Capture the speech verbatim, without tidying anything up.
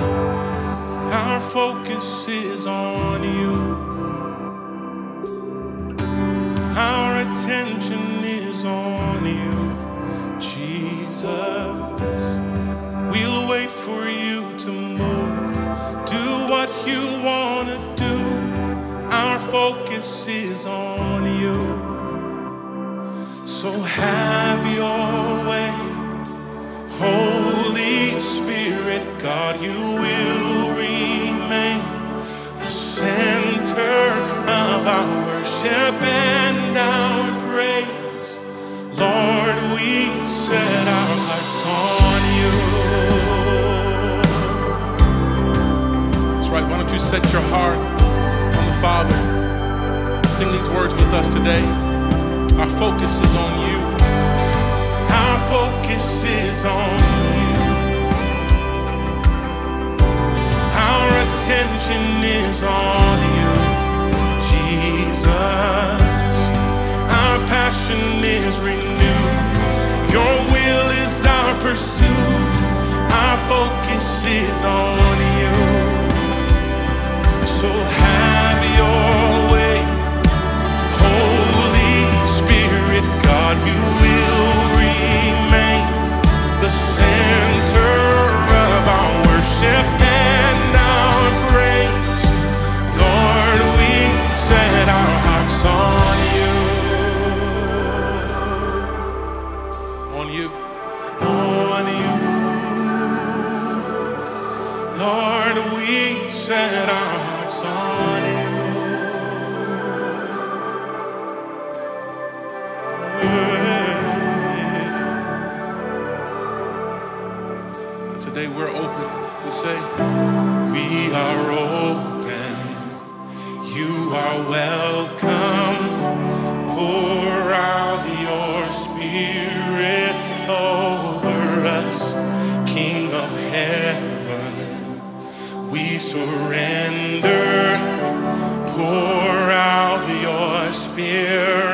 Our focus is on you. Our attention is on you, Jesus. We'll wait for you to move. Do what you want to do. Our focus is on you. So have your way, Holy Spirit. God, you will remain the center of our worship and our praise. Lord, we set our hearts on you. That's right, why don't you set your heart on the Father? Sing these words with us today. Our focus is on you. Our focus is on you. Attention is on you, Jesus. Our passion is renewed. Your will is our pursuit. Our focus is on you. So have your way, Holy Spirit. God, you will remain the center of our worship. Set our hearts on you. Today we're open. We say, we are open. You are welcome. Pour out your Spirit over us, King of Heaven. We surrender, pour out your Spirit.